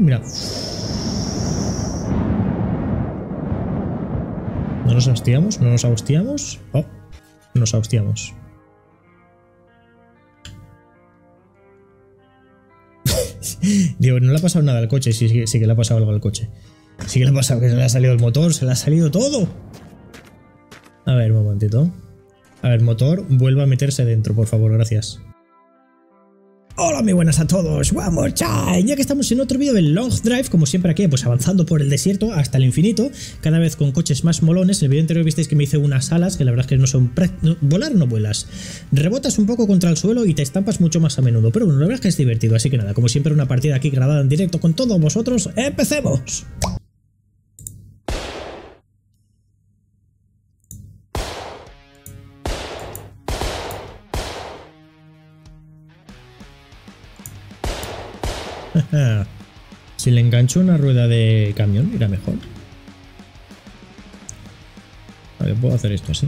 Mira. No nos hostiamos, no nos hostiamos. Oh, nos hostiamos. Digo, no le ha pasado nada al coche. Sí que le ha pasado algo al coche. Sí que le ha pasado, que se le ha salido el motor, se le ha salido todo. A ver, un momentito. A ver, motor, vuelva a meterse dentro, por favor, gracias. Hola, muy buenas a todos, one more time. Ya que estamos en otro vídeo del Long Drive, como siempre aquí, pues avanzando por el desierto hasta el infinito, cada vez con coches más molones. En el vídeo anterior visteis que me hice unas alas, que la verdad es que no son... volar no vuelas, rebotas un poco contra el suelo y te estampas mucho más a menudo, pero bueno, la verdad es que es divertido, así que nada, como siempre una partida aquí grabada en directo con todos vosotros, ¡empecemos! Si le engancho una rueda de camión, irá mejor. A ver, puedo hacer esto así.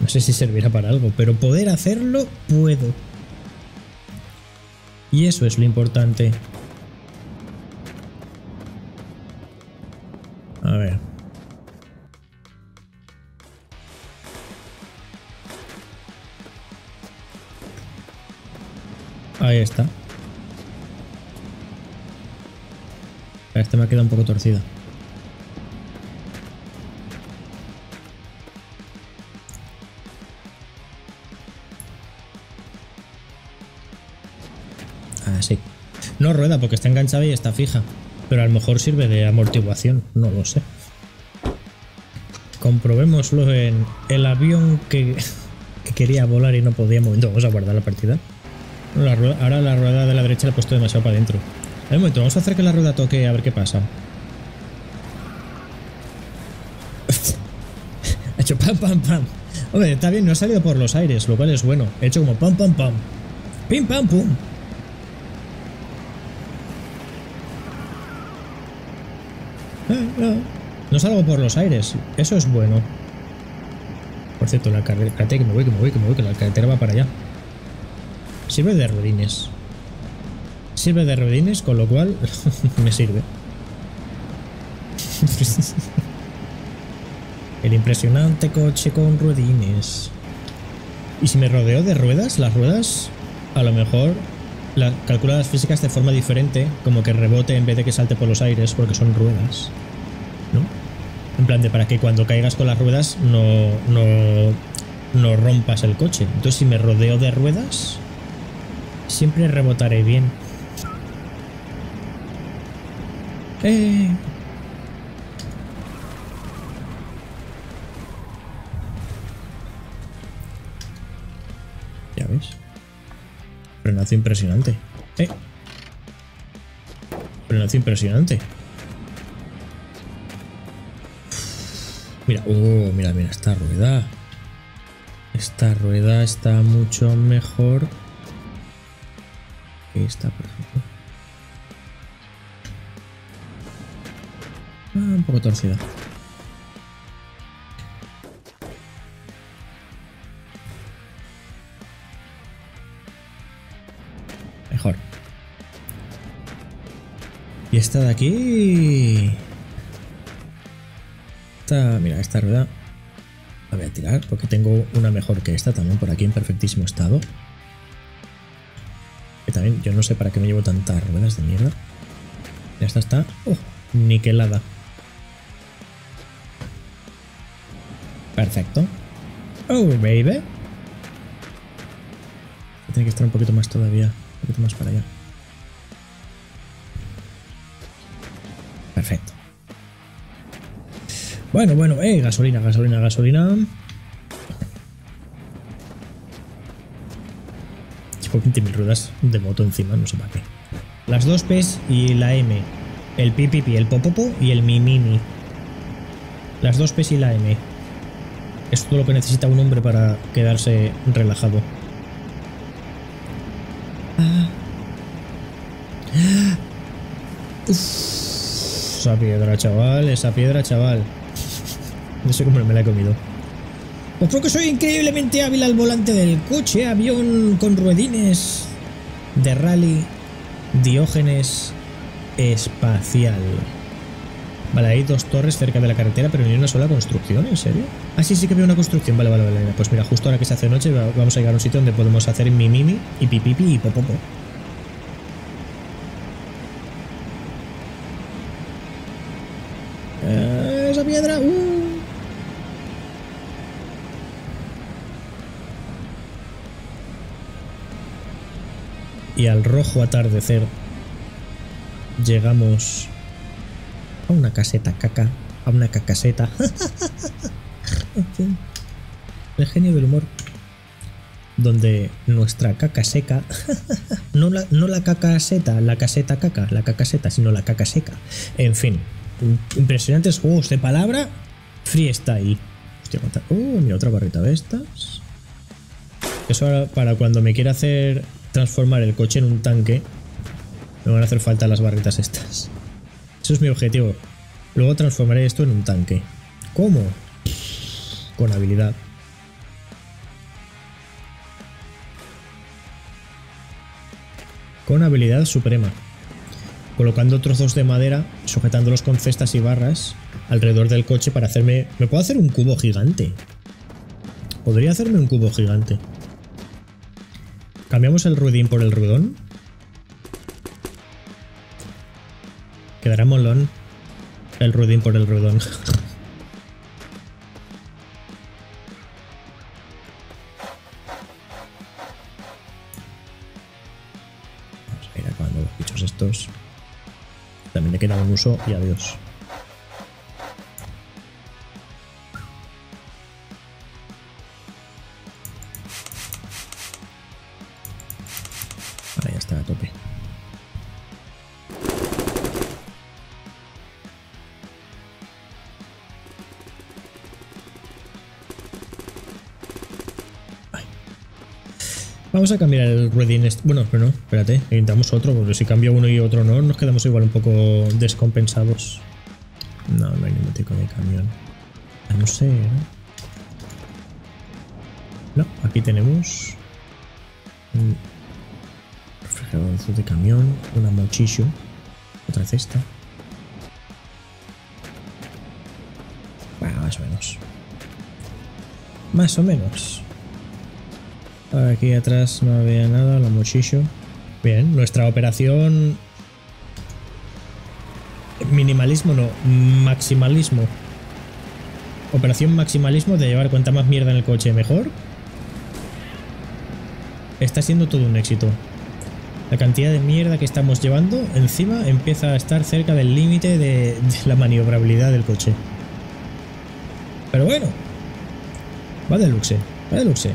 No sé si servirá para algo, pero poder hacerlo puedo. Y eso es lo importante. A ver. Ahí está. Este me ha quedado un poco torcido. Así. No rueda porque está enganchada y está fija. Pero a lo mejor sirve de amortiguación, no lo sé. Comprobémoslo en el avión que quería volar y no podíamos. Entonces vamos a guardar la partida. La rueda, ahora la rueda de la derecha la he puesto demasiado para adentro. Un momento, vamos a hacer que la rueda toque a ver qué pasa. Ha hecho pam, pam, pam. Hombre, está bien, no ha salido por los aires, lo cual es bueno. He hecho como pam, pam, pam. Pim, pam, pum. No salgo por los aires, eso es bueno. Por cierto, la carretera, que me voy, que la carretera va para allá. Sirve de ruedines. Sirve de ruedines, con lo cual me sirve. El impresionante coche con ruedines. Y si me rodeo de ruedas, las ruedas a lo mejor las calculan las físicas de forma diferente, como que rebote en vez de que salte por los aires, porque son ruedas, ¿no? En plan de para que cuando caigas con las ruedas no rompas el coche. Entonces si me rodeo de ruedas, siempre rebotaré bien. Ya ves. Frenazo impresionante. Frenazo impresionante. Mira, mira, mira, esta rueda. Esta rueda está mucho mejor. Ahí está, por ejemplo. Un poco torcida. Mejor. Y esta de aquí... Esta, mira, esta rueda la voy a tirar porque tengo una mejor que esta también por aquí en perfectísimo estado. Que también yo no sé para qué me llevo tantas ruedas de mierda. Ya está, niquelada. Perfecto. Oh, baby. Tiene que estar un poquito más todavía, un poquito más para allá. Perfecto. Bueno, gasolina, gasolina. Llevo 20.000 ruedas de moto encima, no sé para qué. Las dos P's y la M. El pipipi, el popopo y el mimimi. Las dos P's y la M. Es todo lo que necesita un hombre para quedarse relajado. Uf, esa piedra, chaval. No sé cómo no me la he comido. Pues porque soy increíblemente hábil al volante del coche, avión con ruedines de rally, Diógenes espacial. Vale, hay dos torres cerca de la carretera, pero ni una sola construcción, ¿en serio? Ah, sí, sí que había una construcción, vale, vale, vale. Pues mira, justo ahora que se hace noche vamos a llegar a un sitio donde podemos hacer mimimi y pipipi y popopo. Esa piedra, Y al rojo atardecer llegamos a una caseta caca, a una cacaseta. El genio del humor. Donde nuestra caca seca, no la cacaseta, la caseta caca, la cacaseta, sino la caca seca. En fin, impresionantes juegos de palabra. Freestyle. Hostia, cuánta. Mira, otra barrita de estas. Eso ahora para cuando me quiera hacer transformar el coche en un tanque, me van a hacer falta las barritas estas. Eso es mi objetivo. Luego transformaré esto en un tanque. ¿Cómo? Con habilidad. Con habilidad suprema. Colocando trozos de madera, sujetándolos con cestas y barras alrededor del coche para hacerme... ¿Me puedo hacer un cubo gigante? Podría hacerme un cubo gigante. ¿Cambiamos el ruidín por el ruidón? Quedará molón el ruidín por el ruidón. Vamos a ir acabando los bichos estos. También le queda un uso y adiós. Ahora ya está a tope. Vamos a cambiar el ruedín. Bueno, pero no, espérate, intentamos otro, porque si cambio uno y otro no, nos quedamos igual un poco descompensados. No, no hay ningún tipo de camión. A no ser... No, aquí tenemos... un refrigerador de camión, una mochillo, otra cesta. Bueno, más o menos. Más o menos. Aquí atrás no había nada, la mochillo. Bien, nuestra operación... Minimalismo no, maximalismo. Operación maximalismo de llevar cuanta más mierda en el coche mejor. Está siendo todo un éxito. La cantidad de mierda que estamos llevando encima empieza a estar cerca del límite de la maniobrabilidad del coche. Pero bueno. Va de luxe, va de luxe.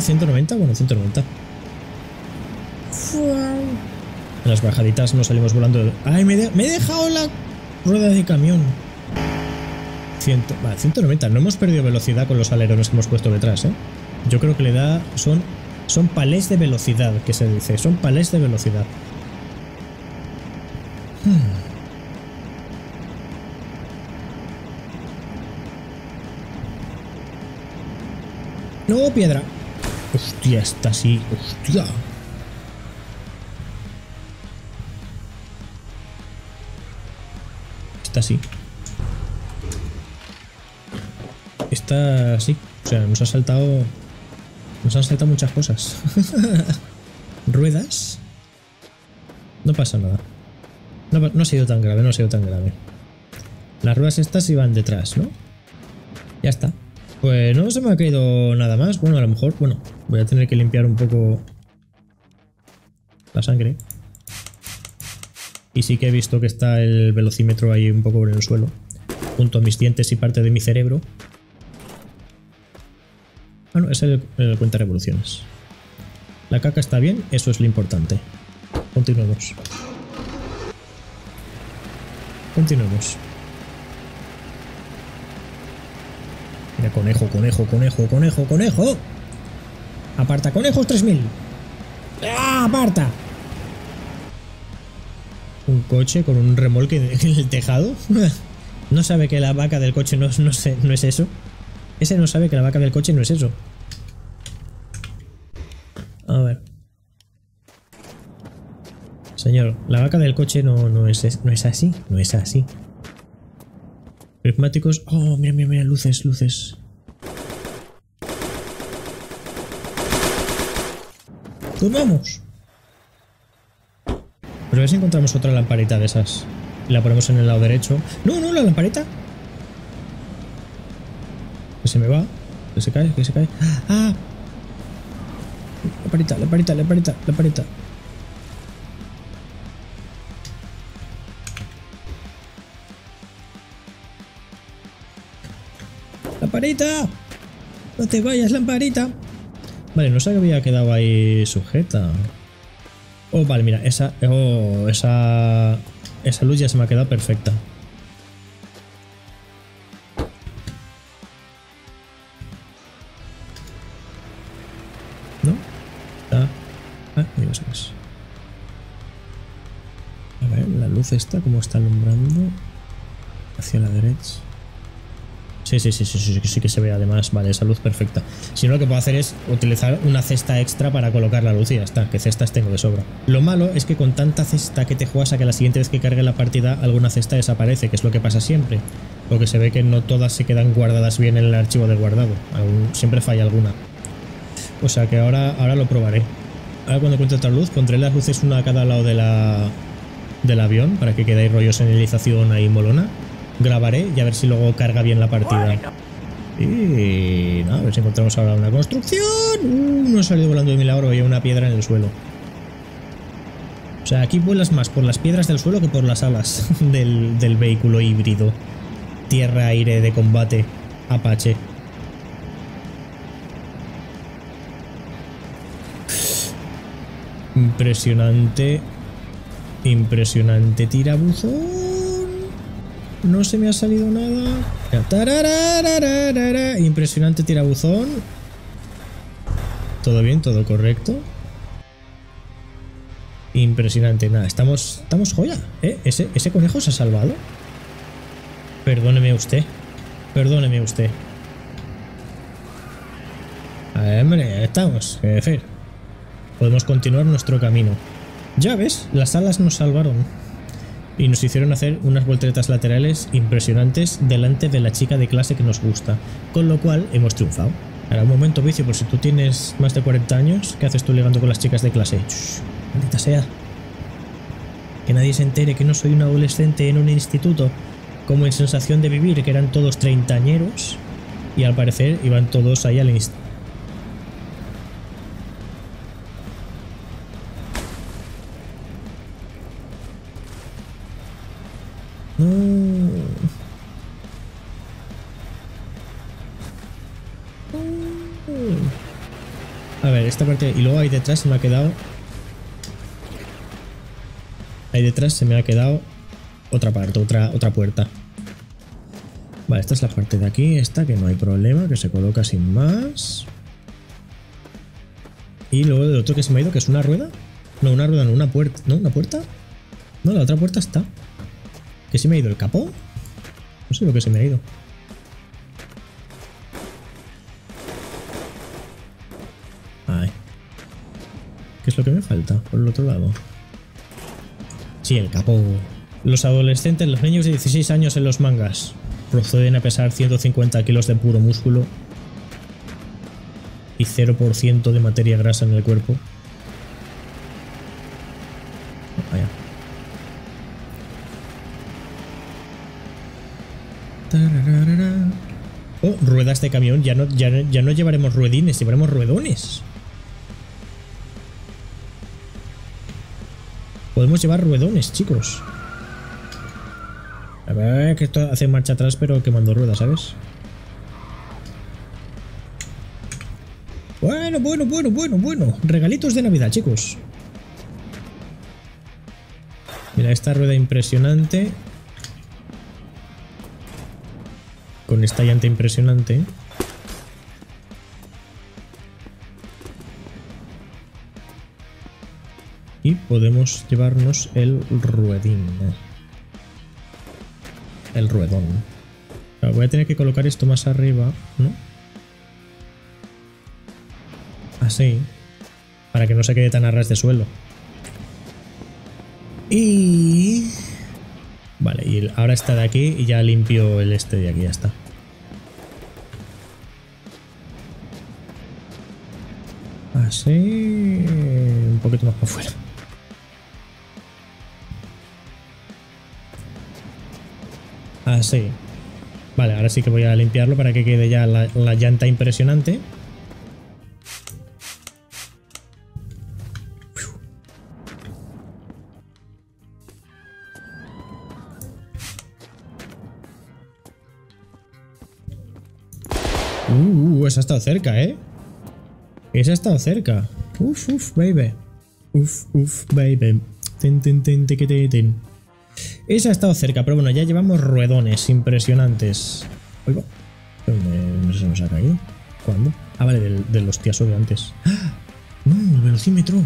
190, bueno, 190. En las bajaditas no salimos volando. ¡Ay, me he dejado la rueda de camión! 100, vale, 190, no hemos perdido velocidad con los alerones que hemos puesto detrás, ¿eh? Yo creo que le da... Son palés de velocidad, que se dice. Son palés de velocidad. No, piedra. Hostia, esta sí. Hostia. Esta sí. Esta sí. O sea, nos ha saltado... Nos han saltado muchas cosas. Ruedas. No pasa nada. No ha sido tan grave, no ha sido tan grave. Las ruedas estas iban detrás, ¿no? Ya está. Pues no se me ha caído nada más. Bueno, a lo mejor... Bueno, voy a tener que limpiar un poco la sangre. Y sí que he visto que está el velocímetro ahí un poco en el suelo. Junto a mis dientes y parte de mi cerebro. Ah, no, es el cuenta revoluciones. La caca está bien, eso es lo importante. Continuemos. Continuemos. Mira, conejo, conejo, conejo, conejo, conejo. Aparta, conejos 3000. ¡Ah, aparta! Un coche con un remolque en el tejado. No sabe que la vaca del coche no es eso. Ese no sabe que la vaca del coche no es eso. A ver. Señor, la vaca del coche no es así. No es así. Prismáticos. Oh, mira, mira, mira. Luces, luces. ¡Pues vamos! Pero a ver si encontramos otra lamparita de esas. La ponemos en el lado derecho. ¡No, no, la lamparita! Que se me va. Que se cae, que se cae. ¡Ah! Lamparita, lamparita, lamparita, lamparita. ¡Lamparita! ¡No te vayas, lamparita! Vale, no sé que había quedado ahí sujeta. Oh, vale, mira, esa... Oh, esa... Esa luz ya se me ha quedado perfecta. ¿No? Está... Ah, mira, eso es. A ver, la luz está como está alumbrando. Hacia la derecha. Sí, sí, sí, sí, sí, sí que se ve además. Vale, esa luz perfecta. Si no, lo que puedo hacer es utilizar una cesta extra para colocar la luz y ya está, que cestas tengo de sobra. Lo malo es que con tanta cesta que te juegas a que la siguiente vez que cargue la partida alguna cesta desaparece, que es lo que pasa siempre. Porque se ve que no todas se quedan guardadas bien en el archivo de guardado. Siempre falla alguna. O sea que ahora lo probaré. Ahora cuando encuentre otra luz, pondré las luces una a cada lado de del avión para que quede rollo señalización ahí molona. Grabaré y a ver si luego carga bien la partida. Y no, a ver si encontramos ahora una construcción. No he salido volando de milagro, había una piedra en el suelo. O sea, aquí vuelas más por las piedras del suelo que por las alas del vehículo híbrido. Tierra-aire de combate Apache. Impresionante. Impresionante tirabuzón. No se me ha salido nada. Impresionante tirabuzón. Todo bien, todo correcto. Impresionante, nada. Estamos joya, ¿eh? ¿Ese conejo se ha salvado? Perdóneme usted. Perdóneme usted. A ver, hombre, estamos. Jefe. Podemos continuar nuestro camino. Ya ves, las alas nos salvaron. Y nos hicieron hacer unas volteretas laterales impresionantes delante de la chica de clase que nos gusta. Con lo cual hemos triunfado. Ahora un momento, vicio, por si tú tienes más de 40 años, ¿qué haces tú ligando con las chicas de clase? Shh, maldita sea. Que nadie se entere que no soy un adolescente en un instituto. Como en Sensación de Vivir, que eran todos treintañeros. Y al parecer iban todos ahí al instituto. A ver, esta parte. Y luego ahí detrás se me ha quedado. Ahí detrás se me ha quedado otra parte, otra puerta. Vale, esta es la parte de aquí. Esta que no hay problema, que se coloca sin más. Y luego el otro que se me ha ido, que es una rueda. No, una rueda, no, una puerta. ¿No? ¿Una puerta? No, la otra puerta está. ¿Que se me ha ido el capó? No sé lo que se me ha ido. Ay. ¿Qué es lo que me falta? Por el otro lado. Sí, el capó. Los adolescentes, los niños de 16 años en los mangas, proceden a pesar 150 kilos de puro músculo y 0% de materia grasa en el cuerpo. Vaya. Oh, ruedas de camión. Ya no llevaremos ruedines, llevaremos ruedones. Podemos llevar ruedones, chicos. A ver, que esto hace marcha atrás, pero quemando ruedas, ¿sabes? Bueno, bueno, bueno, bueno, bueno. Regalitos de Navidad, chicos. Mira, esta rueda impresionante. Con esta llanta impresionante. Y podemos llevarnos el ruedín. el ruedón. O sea, voy a tener que colocar esto más arriba, ¿no? Así. Para que no se quede tan a ras de suelo. Y... vale, y ahora está de aquí y ya limpio el este de aquí, ya está. Así... un poquito más para afuera. Así. Vale, ahora sí que voy a limpiarlo para que quede ya la llanta impresionante. Esa ha estado cerca, ¿eh? Esa ha estado cerca. Uf, uf, baby. Uf, uf, baby. Tin, tin, tin, tiqui, tin. Esa ha estado cerca, pero bueno, ya llevamos ruedones impresionantes. Oigo. ¿Dónde se nos ha caído? ¿Cuándo? Ah, vale, del hostiazo de antes. ¡Ah! ¡No! El velocímetro.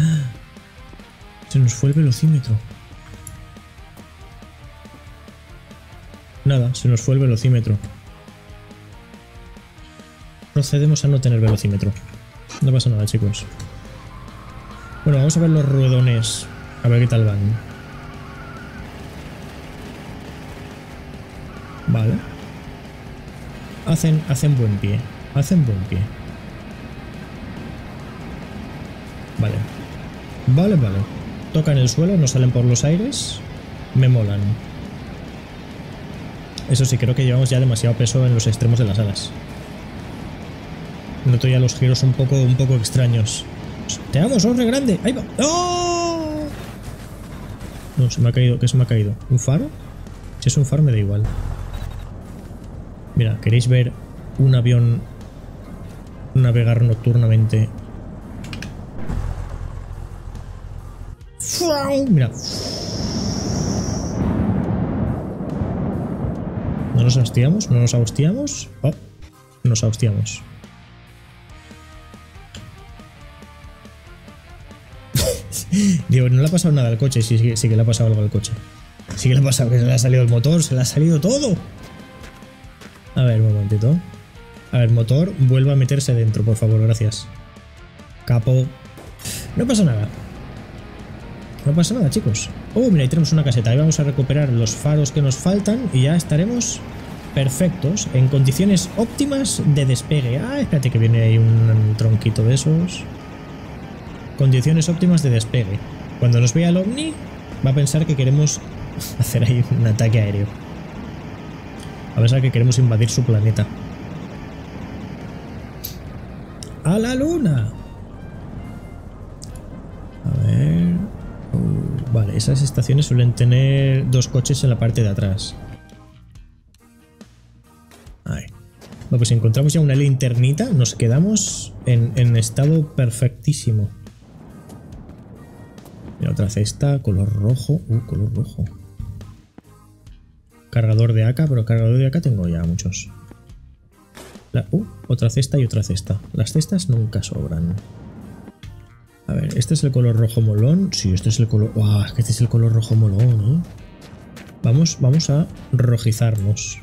¡Ah! Se nos fue el velocímetro. Nada, se nos fue el velocímetro. Procedemos a no tener velocímetro. No pasa nada, chicos. Bueno, vamos a ver los ruedones. A ver qué tal van. Vale. Hacen buen pie. Hacen buen pie. Vale. Vale, vale. Tocan el suelo, no salen por los aires. Me molan. Eso sí, creo que llevamos ya demasiado peso en los extremos de las alas. Noto ya los giros un poco extraños. ¡Te damos hombre grande! ¡Ahí va! ¡Oh! No, se me ha caído. ¿Qué se me ha caído? ¿Un faro? Si es un faro me da igual. Mira, ¿queréis ver un avión navegar nocturnamente? Mira. No nos hostiamos, no nos hostiamos. Oh, nos hostiamos. Digo, no le ha pasado nada al coche. Sí que le ha pasado algo al coche. Sí que le ha pasado, que se le ha salido el motor, se le ha salido todo. A ver, un momentito. A ver, motor, vuelva a meterse dentro, por favor, gracias. Capo. No pasa nada. No pasa nada, chicos. Oh, mira, ahí tenemos una caseta. Ahí vamos a recuperar los faros que nos faltan y ya estaremos perfectos, en condiciones óptimas de despegue. Ah, espérate que viene ahí un tronquito de esos. Condiciones óptimas de despegue. Cuando nos vea el ovni, va a pensar que queremos hacer ahí un ataque aéreo. Va a pensar que queremos invadir su planeta. ¡A la luna! A ver... vale, esas estaciones suelen tener dos coches en la parte de atrás. Ahí. Bueno, pues encontramos ya una linternita, nos quedamos en estado perfectísimo. Mira, otra cesta, color rojo. Color rojo. Cargador de AK, pero cargador de AK tengo ya muchos. Otra cesta y otra cesta. Las cestas nunca sobran. A ver, este es el color rojo molón. Sí, este es el color... ¡Wow! Es que este es el color rojo molón, ¿eh? Vamos a rojizarnos.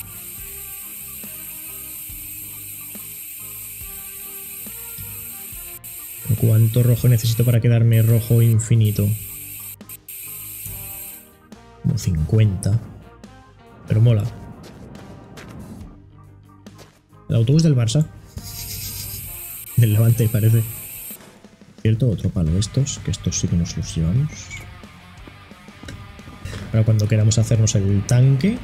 ¿Cuánto rojo necesito para quedarme rojo infinito? Como 50. Pero mola. El autobús del Barça. Del Levante, parece. Cierto, otro palo de estos, que estos sí que nos los llevamos. Ahora cuando queramos hacernos el tanque,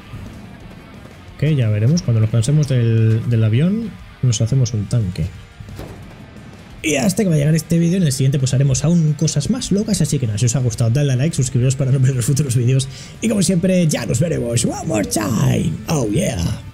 que ya veremos, cuando nos cansemos del avión, nos hacemos un tanque. Y hasta que va a llegar este vídeo, en el siguiente pues haremos aún cosas más locas, así que nada, si os ha gustado dadle a like, suscribiros para no perder los futuros vídeos, y como siempre, ya nos veremos, one more time, oh yeah.